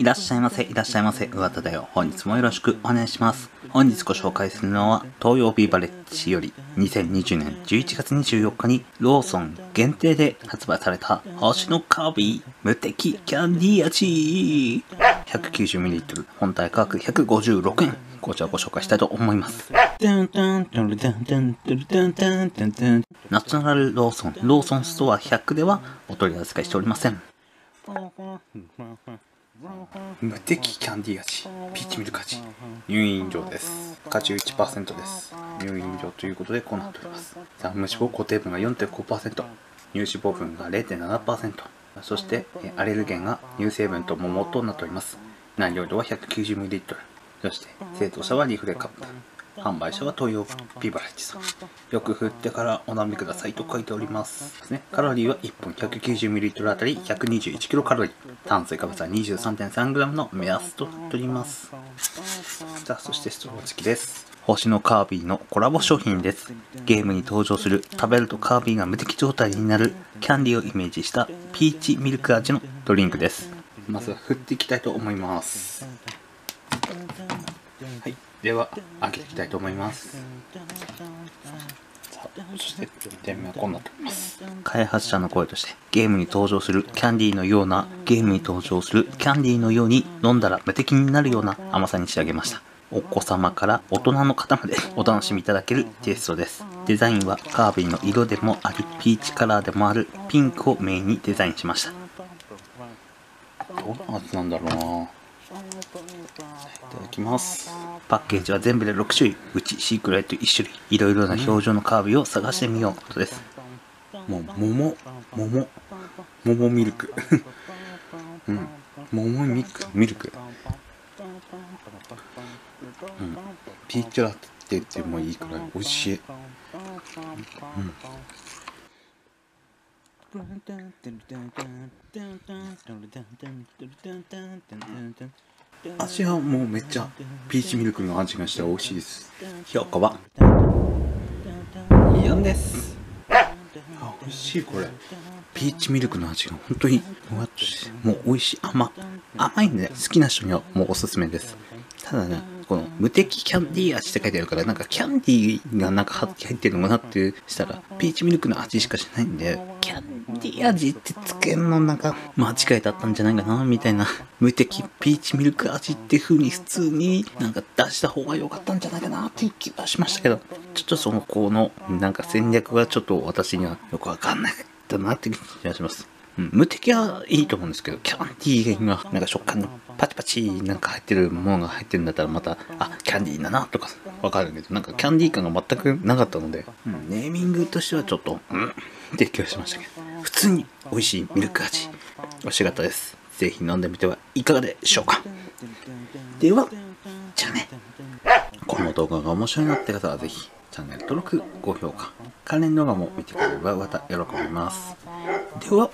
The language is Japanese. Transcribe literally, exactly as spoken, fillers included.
いらっしゃいませ、いらっしゃいませ、うわただよ。本日もよろしくお願いします。本日ご紹介するのは、東洋ビーバレッジよりにせんにじゅうねんじゅういちがつにじゅうよっかにローソン限定で発売された星のカービィ無敵キャンディ味 ひゃくきゅうじゅうミリリットル 本体価格ひゃくごじゅうろくえん。こちらをご紹介したいと思います。ナショナルローソン、ローソンストアひゃくではお取り扱いしておりません。無敵キャンディー味ピーチミルク味入院料です。価値 いちパーセント です。入院料ということでこうなっております。無脂肪固定分が よんてんごパーセント、 乳脂肪分が れいてんななパーセント、 そしてアレルゲンが乳成分と桃となっております。内容量は ひゃくきゅうじゅうミリリットル、 そして製造者はリフレカップ、販売者は東洋ビバレッジさん。よく振ってからお飲みくださいと書いております。ですね。カロリーはいっぽん ひゃくきゅうじゅうミリリットル あたり ひゃくにじゅういちキロカロリー。炭水化物は にじゅうさんてんさんグラム の目安となっております。さあ、そしてストロー付きです。星のカービィのコラボ商品です。ゲームに登場する食べるとカービィが無敵状態になるキャンディーをイメージしたピーチミルク味のドリンクです。まずは振っていきたいと思います。はい。では、開けていきたいと思います。さあ、そして、いってんめはこうなっております。開発者の声として、ゲームに登場するキャンディーのような、ゲームに登場するキャンディーのように、飲んだら無敵になるような甘さに仕上げました。お子様から大人の方までお楽しみいただけるテイストです。デザインはカービィの色でもあり、ピーチカラーでもあるピンクをメインにデザインしました。どんな味なんだろうな。いただきます。パッケージは全部でろくしゅるい、うちシークレットいっしゅるい。いろいろな表情のカービィを探してみようとです。もう桃桃桃ミルクうん、桃ミルクミルク、うん、ピーチラテってもいいくらい美味しい。うん、味はもうめっちゃピーチミルクの味がして美味しいです。評価はよんです。あ、美味しい。これピーチミルクの味が本当にふわっとしてもう美味しい。甘甘いんで好きな人にはもうおすすめです。ただね、この無敵キャンディー味って書いてあるから、なんかキャンディーがなんか入ってるのかなってしたらピーチミルクの味しかしないんで、キャンディー味ってつけんのなんか間違いだったんじゃないかなみたいな。無敵ピーチミルク味って風に普通になんか出した方が良かったんじゃないかなっていう気はしましたけど、ちょっとその子のなんか戦略がちょっと私にはよくわかんなかったなって気がします。うん、無敵はいいと思うんですけど、キャンディーがなんか食感のパチパチなんか入ってるものが入ってるんだったらまた、あ、キャンディーだなとかわかるけど、なんかキャンディー感が全くなかったので、うん、ネーミングとしてはちょっとうんって気がしましたけど、普通に美味しいミルク味、美味しかったです。ぜひ飲んでみてはいかがでしょうか。では、じゃあね。この動画が面白いなって方はぜひチャンネル登録、高評価、関連動画も見てくれればまた喜びます。では。